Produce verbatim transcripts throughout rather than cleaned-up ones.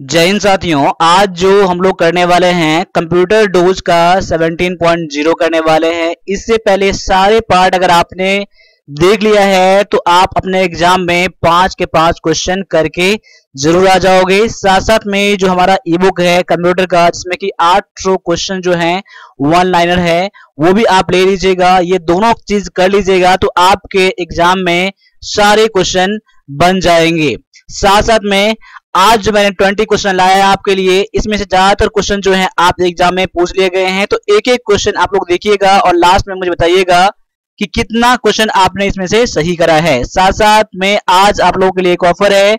जय हिंद साथियों, आज जो हम लोग करने वाले हैं कंप्यूटर डोज का सत्रह पॉइंट ज़ीरो करने वाले हैं। इससे पहले सारे पार्ट अगर आपने देख लिया है तो आप अपने एग्जाम में पांच के पांच क्वेश्चन करके जरूर आ जाओगे। साथ साथ में जो हमारा ई बुक है कंप्यूटर का, जिसमें कि आठ सौ क्वेश्चन जो हैं वन लाइनर है, वो भी आप ले लीजिएगा। ये दोनों चीज कर लीजिएगा तो आपके एग्जाम में सारे क्वेश्चन बन जाएंगे। साथ साथ में आज जो मैंने बीस क्वेश्चन लाया है आपके लिए, इसमें से ज्यादातर क्वेश्चन जो हैं आप एग्जाम में पूछ लिए गए हैं। तो एक एक क्वेश्चन आप लोग देखिएगा और लास्ट में मुझे बताइएगा कि कितना क्वेश्चन आपने इसमें से सही करा है। साथ साथ में आज आप लोगों के लिए एक ऑफर है,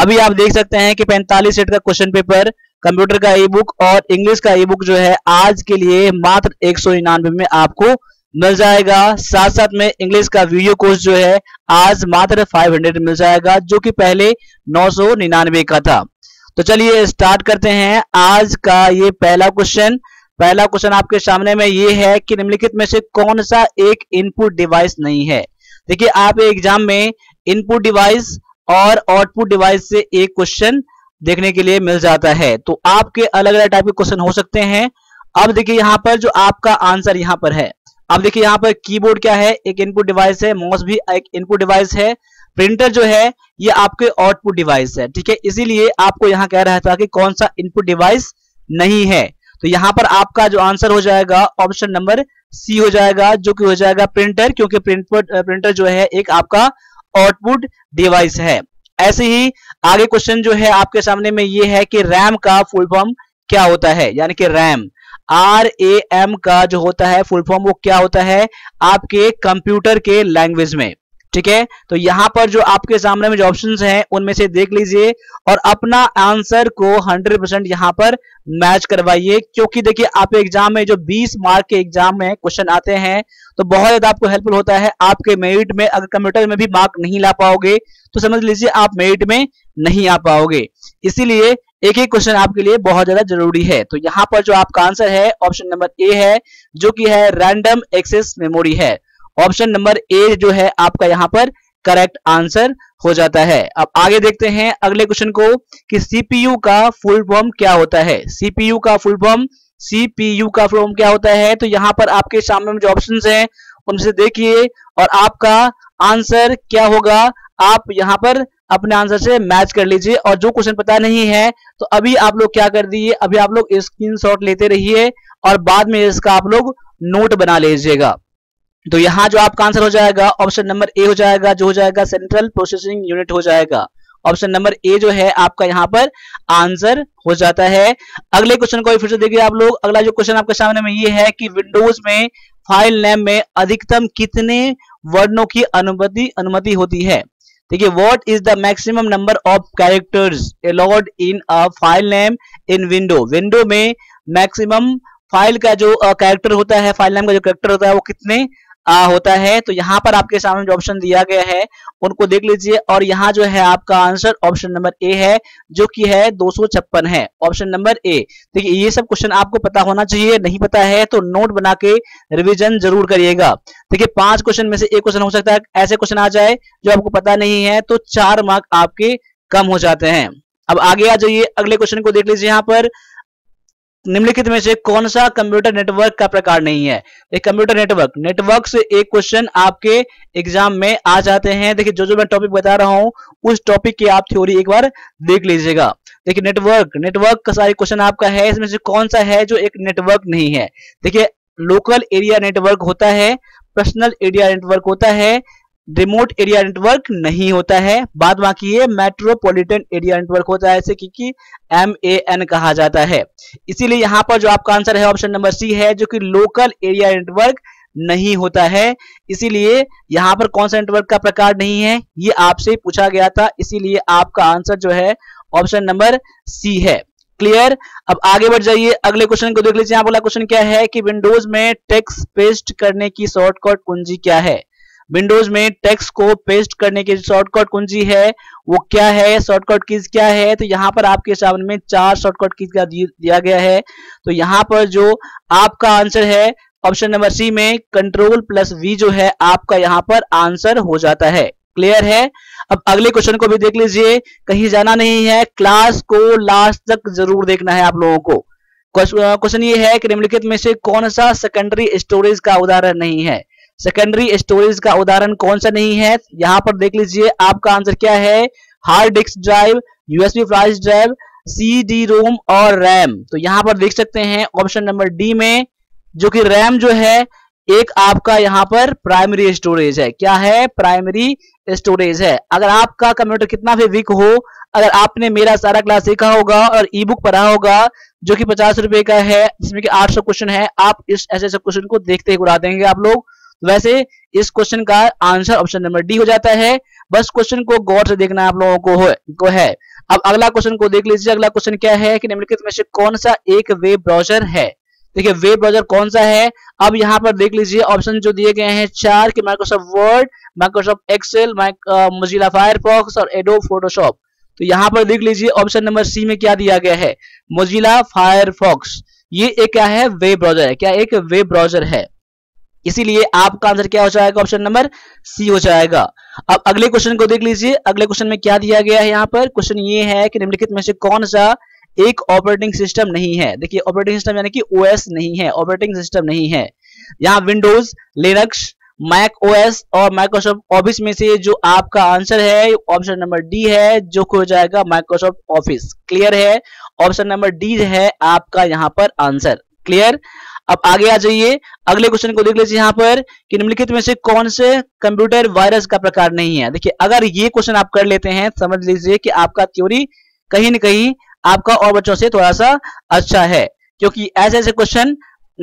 अभी आप देख सकते हैं कि पैंतालीस सेट का क्वेश्चन पेपर, कंप्यूटर का ई बुक और इंग्लिश का ई बुक जो है आज के लिए मात्र एक सौ निन्यानवे में आपको मिल जाएगा। साथ साथ में इंग्लिश का वीडियो कोर्स जो है आज मात्र पाँच सौ मिल जाएगा, जो कि पहले नौ सौ निन्यानवे का था। तो चलिए स्टार्ट करते हैं आज का ये पहला क्वेश्चन। पहला क्वेश्चन आपके सामने में ये है कि निम्नलिखित में से कौन सा एक इनपुट डिवाइस नहीं है। देखिए, आप एग्जाम में इनपुट डिवाइस और आउटपुट डिवाइस से एक क्वेश्चन देखने के लिए मिल जाता है, तो आपके अलग अलग टाइप के क्वेश्चन हो सकते हैं। अब देखिए यहाँ पर जो आपका आंसर यहाँ पर है, अब देखिए यहाँ पर कीबोर्ड क्या है, एक इनपुट डिवाइस है, माउस भी एक इनपुट डिवाइस है, प्रिंटर जो है ये आपके आउटपुट डिवाइस है, ठीक है। इसीलिए आपको यहाँ कह रहा था कि कौन सा इनपुट डिवाइस नहीं है, तो यहाँ पर आपका जो आंसर हो जाएगा ऑप्शन नंबर सी हो जाएगा, जो कि हो जाएगा प्रिंटर, क्योंकि प्रिंटर प्रिंटर जो है एक आपका आउटपुट डिवाइस है। ऐसे ही आगे क्वेश्चन जो है आपके सामने में ये है कि रैम का फुल फॉर्म क्या होता है, यानी कि रैम आर ए एम का जो होता है फुल फॉर्म वो क्या होता है आपके कंप्यूटर के लैंग्वेज में, ठीक है। तो यहाँ पर जो आपके सामने में जो ऑप्शंस हैं उनमें से देख लीजिए और अपना आंसर को सौ परसेंट यहाँ पर मैच करवाइए, क्योंकि देखिए आप एग्जाम में जो बीस मार्क के एग्जाम में क्वेश्चन आते हैं तो बहुत ज्यादा आपको हेल्पफुल होता है। आपके मेरिट में अगर कंप्यूटर में भी मार्क नहीं ला पाओगे तो समझ लीजिए आप मेरिट में नहीं आ पाओगे, इसीलिए एक एक क्वेश्चन आपके लिए बहुत ज्यादा जरूरी है। तो यहाँ पर जो आपका आंसर है ऑप्शन नंबर ए है, जो कि है रैंडम एक्सेस मेमोरी है। ऑप्शन नंबर ए जो है आपका यहाँ पर करेक्ट आंसर हो जाता है। अब आगे देखते हैं अगले क्वेश्चन को कि सीपीयू का फुल फॉर्म क्या होता है। सीपीयू का फुल फॉर्म सीपीयू का फुल फॉर्म क्या होता है, तो यहाँ पर आपके सामने में जो ऑप्शंस हैं उनसे देखिए और आपका आंसर क्या होगा आप यहाँ पर अपने आंसर से मैच कर लीजिए। और जो क्वेश्चन पता नहीं है तो अभी आप लोग क्या कर दीजिए, अभी आप लोग स्क्रीनशॉट लेते रहिए और बाद में इसका आप लोग नोट बना लीजिएगा। तो यहाँ जो आपका आंसर हो जाएगा ऑप्शन नंबर ए हो जाएगा, जो हो जाएगा सेंट्रल प्रोसेसिंग यूनिट हो जाएगा। ऑप्शन नंबर ए जो है आपका यहाँ पर आंसर हो जाता है। अगले क्वेश्चन को फिर से देखिए आप लोग। अगला जो क्वेश्चन आपके सामने में ये है कि विंडोज में फाइल नेम में अधिकतम कितने वर्णों की अनुमति अनुमति होती है। देखिए, what is the maximum number of characters allowed in a file name in window. Window में मैक्सिमम फाइल का जो कैरेक्टर uh, होता है, फाइल नेम का जो कैरेक्टर होता है वो कितने आ, होता है। तो यहाँ पर आपके सामने जो ऑप्शन दिया गया है उनको देख लीजिए और यहाँ जो है आपका आंसर ऑप्शन नंबर ए है, जो कि है दो सौ छप्पन है। Option number A. देखिए, ये सब क्वेश्चन आपको पता होना चाहिए, नहीं पता है तो नोट बना के रिवीजन जरूर करिएगा। देखिए, पांच क्वेश्चन में से एक क्वेश्चन हो सकता है ऐसे क्वेश्चन आ जाए जो आपको पता नहीं है, तो चार मार्क आपके कम हो जाते हैं। अब आगे आ जाइए, अगले क्वेश्चन को देख लीजिए। यहाँ पर निम्नलिखित में से कौन सा कंप्यूटर नेटवर्क का प्रकार नहीं है। एक कंप्यूटर नेटवर्क नेटवर्क से एक क्वेश्चन आपके एग्जाम में आ जाते हैं। देखिए, जो जो मैं टॉपिक बता रहा हूं उस टॉपिक की आप थ्योरी एक बार देख लीजिएगा। देखिए, नेटवर्क नेटवर्क का सारे क्वेश्चन आपका है, इसमें से कौन सा है जो एक नेटवर्क नहीं है। देखिए, लोकल एरिया नेटवर्क होता है, पर्सनल एरिया नेटवर्क होता है, रिमोट एरिया नेटवर्क नहीं होता है, बाद बाकी ये मेट्रोपॉलिटन एरिया नेटवर्क होता है, इसे क्योंकि एम ए एन कहा जाता है। इसीलिए यहाँ पर जो आपका आंसर है ऑप्शन नंबर सी है, जो कि लोकल एरिया नेटवर्क नहीं होता है। इसीलिए यहाँ पर कौन सा नेटवर्क का प्रकार नहीं है ये आपसे पूछा गया था, इसीलिए आपका आंसर जो है ऑप्शन नंबर सी है। क्लियर। अब आगे बढ़ जाइए, अगले क्वेश्चन को देख लीजिए। यहाँ अगला क्वेश्चन क्या है कि विंडोज में टेक्स्ट पेस्ट करने की शॉर्टकट कुंजी क्या है। विंडोज में टेक्स्ट को पेस्ट करने की शॉर्टकट कुंजी है वो क्या है, शॉर्टकट कीज क्या है। तो यहाँ पर आपके सामने में चार शॉर्टकट कीज का दिया गया है। तो यहाँ पर जो आपका आंसर है ऑप्शन नंबर सी में कंट्रोल प्लस वी जो है आपका यहाँ पर आंसर हो जाता है। क्लियर है। अब अगले क्वेश्चन को भी देख लीजिए, कहीं जाना नहीं है, क्लास को लास्ट तक जरूर देखना है आप लोगों को। क्वेश्चन ये है कि निम्नलिखित में से कौन सा सेकेंडरी स्टोरेज का उदाहरण नहीं है। सेकेंडरी स्टोरेज का उदाहरण कौन सा नहीं है, यहाँ पर देख लीजिए आपका आंसर क्या है, hard disk drive, USB flash drive, C D ROM और रैम। तो यहाँ पर देख सकते हैं ऑप्शन नंबर डी में, जो कि रैम जो है एक आपका यहाँ पर प्राइमरी स्टोरेज है। क्या है? प्राइमरी स्टोरेज है। अगर आपका कंप्यूटर कितना भी वीक हो, अगर आपने मेरा सारा क्लास देखा होगा और ई बुक पढ़ा होगा जो कि पचास रुपए का है, जिसमें कि आठ सौ क्वेश्चन है, आप इस ऐसे ऐसे क्वेश्चन को देखते ही उड़ा देंगे आप लोग। वैसे इस क्वेश्चन का आंसर ऑप्शन नंबर डी हो जाता है। बस क्वेश्चन को गौर से देखना आप लोगों को है, को है। अब अगला क्वेश्चन को देख लीजिए। अगला क्वेश्चन क्या है कि निम्नलिखित में से कौन सा एक वेब ब्राउजर है। देखिए वेब ब्राउजर कौन सा है, अब यहाँ पर देख लीजिए ऑप्शन जो दिए गए हैं चार, कि Microsoft Word, Microsoft Excel, Mozilla Firefox और एडोब फोटोशॉप। तो यहाँ पर देख लीजिए ऑप्शन नंबर सी में क्या दिया गया है, मोजिला फायरफॉक्स। ये एक क्या है? वेब ब्राउजर है। क्या एक वेब ब्राउजर है, इसीलिए आपका आंसर क्या हो जाएगा? ऑप्शन नंबर सी हो जाएगा। अब अगले क्वेश्चन को देख लीजिए। अगले क्वेश्चन में क्या दिया गया है, यहाँ पर क्वेश्चन ये है कि निम्नलिखित में से कौन सा एक ऑपरेटिंग सिस्टम नहीं है। देखिए ऑपरेटिंग सिस्टम यानी कि ओएस नहीं है, ऑपरेटिंग सिस्टम नहीं है। यहाँ विंडोज, लिनक्स, मैक ओएस और माइक्रोसॉफ्ट ऑफिस में से जो आपका आंसर है ऑप्शन नंबर डी है, जो हो जाएगा माइक्रोसॉफ्ट ऑफिस। क्लियर है, ऑप्शन नंबर डी है आपका यहाँ पर आंसर। क्लियर। अब आगे आ जाइए, अगले क्वेश्चन को देख लीजिए यहाँ पर कि निम्नलिखित में से कौन से कंप्यूटर वायरस का प्रकार नहीं है। देखिए अगर ये क्वेश्चन आप कर लेते हैं, समझ लीजिए कि आपका थ्योरी कहीं ना कहीं आपका और बच्चों से थोड़ा सा अच्छा है, क्योंकि ऐसे ऐसे क्वेश्चन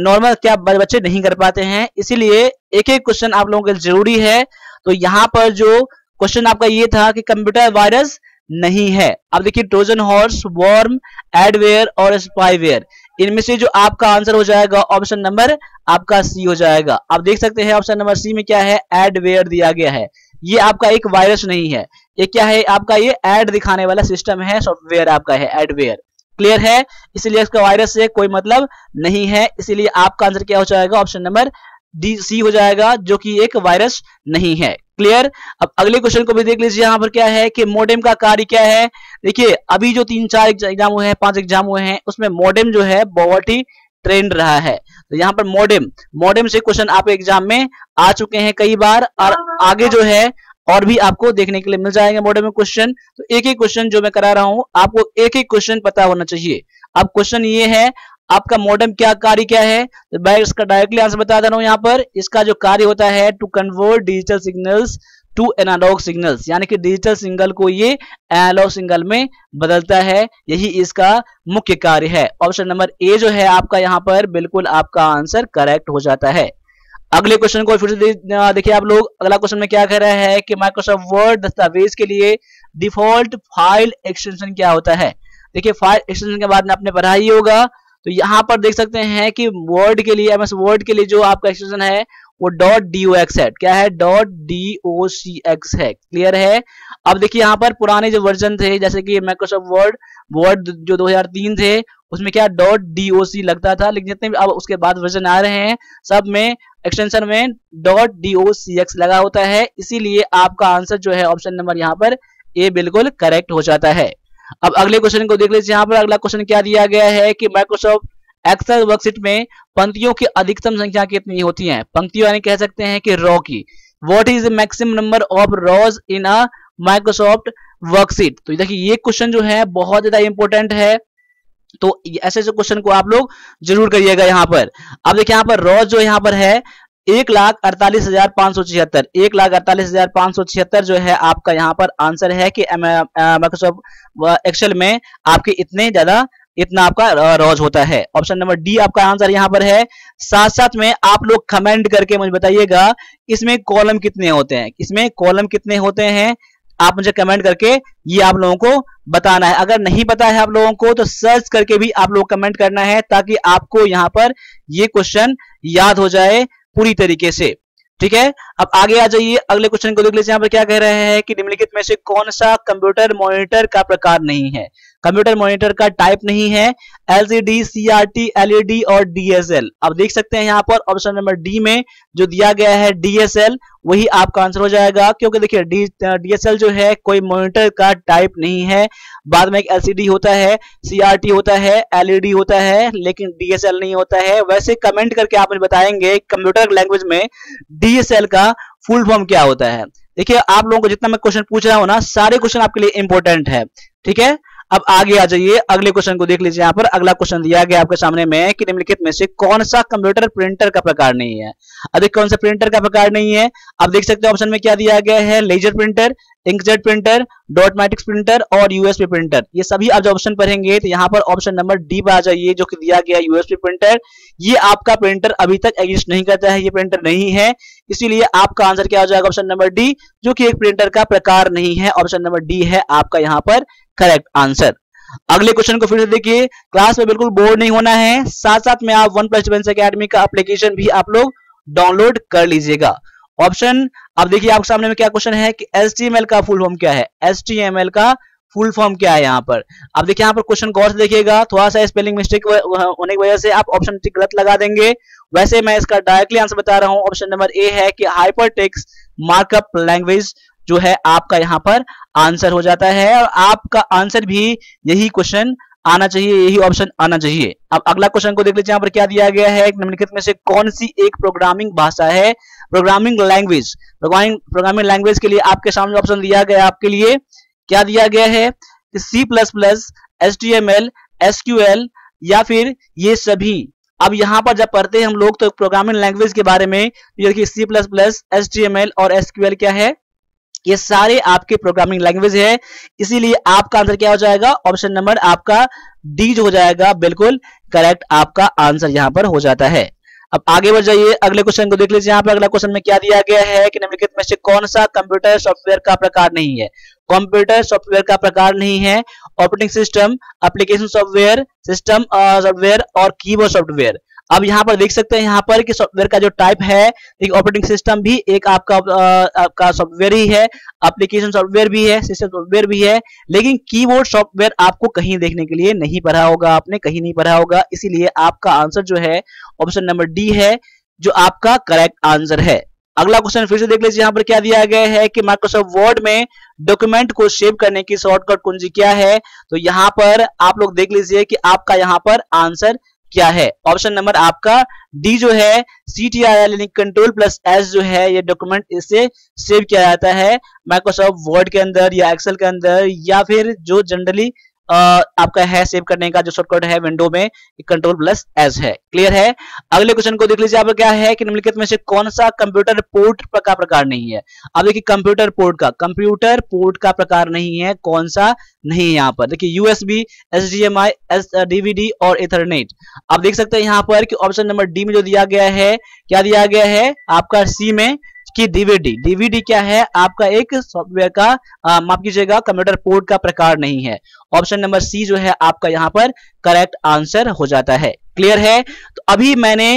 नॉर्मल क्या बच्चे नहीं कर पाते हैं, इसीलिए एक एक क्वेश्चन आप लोगों के जरूरी है। तो यहाँ पर जो क्वेश्चन आपका ये था कि कंप्यूटर वायरस नहीं है। अब देखिए ट्रोजन हॉर्स, वॉर्म, एडवेयर और स्पाईवेयर, इनमें से जो आपका आंसर हो जाएगा ऑप्शन नंबर आपका सी हो जाएगा। आप देख सकते हैं ऑप्शन नंबर सी में क्या है, एडवेयर दिया गया है। ये आपका एक वायरस नहीं है, ये क्या है आपका, ये एड दिखाने वाला सिस्टम है, सॉफ्टवेयर आपका है एडवेयर। क्लियर है, इसीलिए इसका वायरस से कोई मतलब नहीं है, इसीलिए आपका आंसर क्या हो जाएगा? ऑप्शन नंबर डी सी हो जाएगा, जो कि एक वायरस नहीं है। क्लियर। अब अगले क्वेश्चन को भी देख लीजिए। यहाँ पर क्या है कि मोडेम का कार्य क्या है। देखिए अभी जो तीन चार एग्जाम हुए हैं, पांच एग्जाम हुए हैं, उसमें मोडेम जो है बहुत ही ट्रेंड रहा है। तो यहाँ पर मोडेम मोडेम से क्वेश्चन आपके एग्जाम में आ चुके हैं कई बार, और आगे जो है और भी आपको देखने के लिए मिल जाएंगे मोडेम में क्वेश्चन। तो एक एक क्वेश्चन जो मैं करा रहा हूँ आपको, एक एक क्वेश्चन पता होना चाहिए। अब क्वेश्चन ये है आपका मोडेम क्या कार्य क्या है, तो मैं इसका डायरेक्टली आंसर बता दे रहा हूं। यहाँ पर इसका जो कार्य होता है, to convert digital signals to analog signals, यानी कि डिजिटल सिग्नल को ये एनालॉग सिग्नल में बदलता है, यही इसका मुख्य कार्य है। ऑप्शन नंबर ए जो है आपका यहाँ पर बिल्कुल आपका आंसर करेक्ट हो जाता है। अगले क्वेश्चन को फिर से देखिए आप लोग। अगला क्वेश्चन में क्या कह रहा है कि माइक्रोसॉफ्ट वर्ड दस्तावेज के लिए डिफॉल्ट फाइल एक्सटेंशन क्या होता है। देखिए फाइल एक्सटेंशन के बाद में आपने पढ़ा ही होगा, तो यहाँ पर देख सकते हैं कि वर्ड के लिए, एमएस वर्ड के लिए जो आपका एक्सटेंशन है वो डॉट डॉक्स है। क्या है? डॉट डॉक्स है। क्लियर है। अब देखिए यहाँ पर पुराने जो वर्जन थे, जैसे कि माइक्रोसॉफ्ट वर्ड वर्ड जो दो हज़ार तीन थे, उसमें क्या डॉट डॉक लगता था, लेकिन जितने भी अब उसके बाद वर्जन आ रहे हैं सब में एक्सटेंशन में डॉट डॉक्स लगा होता है, इसीलिए आपका आंसर जो है ऑप्शन नंबर यहाँ पर ए बिल्कुल करेक्ट हो जाता है। अब अगले क्वेश्चन को देख लीजिए। यहाँ पर अगला क्वेश्चन क्या दिया गया है कि माइक्रोसॉफ्ट एक्सेल वर्कशीट में पंक्तियों की अधिकतम संख्या कितनी होती है। पंक्तियों यानी कह सकते हैं कि रॉ की। What is the maximum number of rows in a Microsoft worksheet. तो देखिए ये क्वेश्चन जो है बहुत ज्यादा इंपॉर्टेंट है, तो ऐसे ऐसे क्वेश्चन को आप लोग जरूर करिएगा। यहाँ पर अब देखिए यहाँ पर रॉज जो यहाँ पर है एक लाख अड़तालीस हजार पांच सौ छिहत्तर एक लाख अड़तालीस हजार पांच सौ छिहत्तर जो है आपका यहाँ पर आंसर है कि माइक्रोसॉफ्ट एक्सेल में आपके इतने ज्यादा इतना आपका रोज होता है। ऑप्शन नंबर डी आपका आंसर यहाँ पर है। साथ साथ में आप लोग कमेंट करके मुझे बताइएगा इसमें कॉलम कितने होते हैं, इसमें कॉलम कितने होते हैं, आप मुझे कमेंट करके ये आप लोगों को बताना है। अगर नहीं पता है आप लोगों को तो सर्च करके भी आप लोग कमेंट करना है, ताकि आपको यहाँ पर ये क्वेश्चन याद हो जाए पूरी तरीके से। ठीक है। अब आगे आ जाइए। अगले क्वेश्चन को देख लीजिए। यहाँ पर क्या कह रहे हैं कि निम्नलिखित में से कौन सा कंप्यूटर मॉनिटर का प्रकार नहीं है। कंप्यूटर मॉनिटर का टाइप नहीं है, एलसीडी, सीआरटी, एलईडी और डीएसएल। आप देख सकते हैं यहाँ पर ऑप्शन नंबर डी में जो दिया गया है डीएसएल, वही आपका आंसर हो जाएगा, क्योंकि देखिए डी डीएसएल जो है कोई मॉनिटर का टाइप नहीं है। बाद में एक एलसीडी होता है, सीआरटी होता है, एलईडी होता है, लेकिन डीएसएल नहीं होता है। वैसे कमेंट करके आप मुझे बताएंगे कंप्यूटर लैंग्वेज में डीएसएल का फुल फॉर्म क्या होता है। देखिए आप लोगों को जितना मैं क्वेश्चन पूछ रहा हूं ना, सारे क्वेश्चन आपके लिए इंपॉर्टेंट है, ठीक है। अब आगे आ जाइए, अगले क्वेश्चन को देख लीजिए। यहाँ पर अगला क्वेश्चन दिया गया आपके सामने में कि निम्नलिखित में से कौन सा कंप्यूटर प्रिंटर का प्रकार नहीं है। अब कौन सा प्रिंटर का प्रकार नहीं है, आप देख सकते हो ऑप्शन में क्या दिया गया है, laser printer, inkjet printer, dot matrix printer और यूएसपी प्रिंटर। ये सभी आप जब ऑप्शन पढ़ेंगे तो यहाँ पर ऑप्शन नंबर डी पर आ जाइए, जो कि दिया गया यूएसपी प्रिंटर। ये आपका प्रिंटर अभी तक एग्जिस्ट नहीं करता है, ये प्रिंटर नहीं है, इसीलिए आपका आंसर क्या हो जाएगा, ऑप्शन नंबर डी, जो कि एक प्रिंटर का प्रकार नहीं है। ऑप्शन नंबर डी है आपका यहाँ पर करेक्ट आंसर। अगले क्वेश्चन को फिर से देखिए। क्लास में बिल्कुल बोर नहीं होना है, साथ साथ में आप वन प्लस डिफेंस एकेडमी का एप्लीकेशन भी आप लोग डाउनलोड कर लीजिएगा। ऑप्शन अब देखिए आपके सामने में क्या क्वेश्चन है कि एच टी एम एल का फुल फॉर्म क्या है। एच टी एम एल का फुल फॉर्म क्या है, यहाँ पर आप देखिए, यहाँ पर क्वेश्चन गौर से देखिएगा, थोड़ा सा स्पेलिंग मिस्टेक होने की वजह से आप ऑप्शन गलत लगा देंगे। वैसे मैं इसका डायरेक्टली आंसर बता रहा हूँ, ऑप्शन नंबर ए है कि हाइपरटेक्स्ट मार्कअप लैंग्वेज जो है आपका यहाँ पर आंसर हो जाता है, और आपका आंसर भी यही क्वेश्चन आना चाहिए, यही ऑप्शन आना चाहिए। अब अगला क्वेश्चन को देख लीजिए, यहाँ पर क्या दिया गया है, निम्नलिखित में से कौन सी एक प्रोग्रामिंग भाषा है, प्रोग्रामिंग लैंग्वेज। प्रोग्रामिंग लैंग्वेज के लिए आपके सामने ऑप्शन दिया गया है, आपके लिए क्या दिया गया है, C plus plus, H T M L, S Q L या फिर ये सभी। अब यहाँ पर जब पढ़ते हैं हम लोग तो प्रोग्रामिंग लैंग्वेज के बारे में, C plus plus, H T M L और एस क्यू एल क्या है, ये सारे आपके प्रोग्रामिंग लैंग्वेज है, इसीलिए आपका आंसर क्या हो जाएगा, ऑप्शन नंबर आपका डी जो हो जाएगा बिल्कुल करेक्ट आपका आंसर यहाँ पर हो जाता है। अब आगे बढ़ जाइए, अगले क्वेश्चन को देख लीजिए। यहाँ पर अगला क्वेश्चन में क्या दिया गया है कि निम्नलिखित में से कौन सा कंप्यूटर सॉफ्टवेयर का प्रकार नहीं है। कंप्यूटर सॉफ्टवेयर का प्रकार नहीं है, operating system, application software, system software और कीबोर्ड सॉफ्टवेयर। अब यहाँ पर देख सकते हैं यहाँ पर कि सॉफ्टवेयर का जो टाइप है, एक ऑपरेटिंग सिस्टम भी एक आपका आपका सॉफ्टवेयर ही है, एप्लीकेशन सॉफ्टवेयर भी है, सिस्टम सॉफ्टवेयर भी है, लेकिन कीबोर्ड सॉफ्टवेयर आपको कहीं देखने के लिए नहीं पढ़ा होगा, आपने कहीं नहीं पढ़ा होगा, इसीलिए आपका आंसर जो है ऑप्शन नंबर डी है जो आपका करेक्ट आंसर है। अगला क्वेश्चन फिर से देख लीजिए, यहाँ पर क्या दिया गया है कि माइक्रोसॉफ्ट वर्ड में डॉक्यूमेंट को सेव करने की शॉर्टकट कुंजी क्या है। तो यहाँ पर आप लोग देख लीजिए कि आपका यहाँ पर आंसर क्या है, ऑप्शन नंबर आपका डी जो है, सी टी आर एल यानी कंट्रोल प्लस एस जो है, ये डॉक्यूमेंट इससे सेव किया जाता है माइक्रोसॉफ्ट वर्ड के अंदर या एक्सेल के अंदर, या फिर जो जनरली आपका है सेव करने का जो शॉर्टकट है विंडो में, कंट्रोल प्लस एस है। क्लियर है। अगले क्वेश्चन को देख लीजिए, आप क्या है कि निम्नलिखित में से कौन सा कंप्यूटर पोर्ट का प्रकार नहीं है। अब देखिए कंप्यूटर पोर्ट का कंप्यूटर पोर्ट का प्रकार नहीं है, कौन सा नहीं है, यहाँ पर देखिए यूएसबी, एचडीएमआई, डीवीडी और इथरनेट। आप देख सकते हैं यहाँ पर कि ऑप्शन नंबर डी में जो दिया गया है, क्या दिया गया है आपका सी में कि डीवीडी। डीवीडी क्या है आपका एक सॉफ्टवेयर का, माफ कीजिएगा, कंप्यूटर पोर्ट का प्रकार नहीं है। ऑप्शन नंबर सी जो है आपका यहाँ पर करेक्ट आंसर हो जाता है। क्लियर है। तो अभी मैंने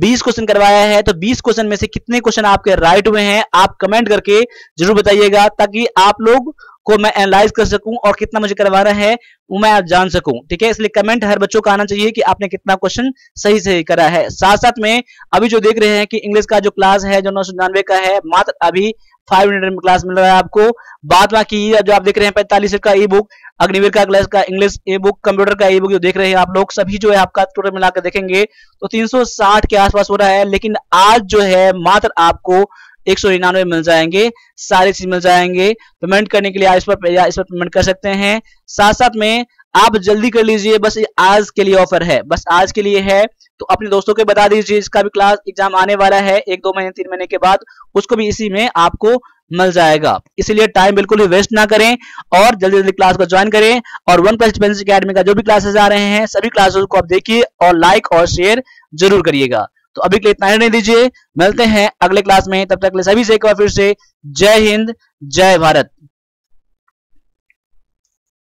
बीस क्वेश्चन करवाया है, तो बीस क्वेश्चन में से कितने क्वेश्चन आपके राइट हुए हैं आप कमेंट करके जरूर बताइएगा, ताकि आप लोग को मैं एनालाइज कर सकूं और कितना मुझे करवाना है वो मैं आप जान सकूं, ठीक है। इसलिए कमेंट हर बच्चों का आना चाहिए कि आपने कितना क्वेश्चन सही सही करा है। साथ साथ में अभी जो देख रहे हैं कि इंग्लिश का जो क्लास है जो नौ सौ निन्यानवे का है, मात्र अभी फाइव हंड्रेड में क्लास मिल रहा है आपको। बात बाकी जो आप देख रहे हैं पैंतालीस का ई बुक, अग्निवीर का क्लास का इंग्लिश ई बुक, कंप्यूटर का ई बुक जो देख रहे हैं आप लोग, सभी जो है आपका टोटल मिलाकर देखेंगे तो तीन सौ साठ के आसपास हो रहा है, लेकिन आज जो है मात्र आपको एक सौ निन्यानवे मिल जाएंगे, सारी चीज मिल जाएंगे। पेमेंट करने के लिए आप इस पर या इस पर पेमेंट कर सकते हैं। साथ साथ में आप जल्दी कर लीजिए, बस आज के लिए ऑफर है, बस आज के लिए है, तो अपने दोस्तों को बता दीजिए। इसका भी क्लास एग्जाम आने वाला है एक दो महीने तीन महीने के बाद, उसको भी इसी में आपको मिल जाएगा, इसीलिए टाइम बिल्कुल भी वेस्ट ना करें और जल्दी जल्दी क्लास को ज्वाइन करें। और वन प्लस डिफेंस एकेडमी का जो भी क्लासेस आ रहे हैं सभी क्लासेस को आप देखिए और लाइक और शेयर जरूर करिएगा। तो अभी के लिए इतना ही रहने दीजिए, मिलते हैं अगले क्लास में, तब तक के लिए सभी से एक बार फिर से जय हिंद, जय भारत।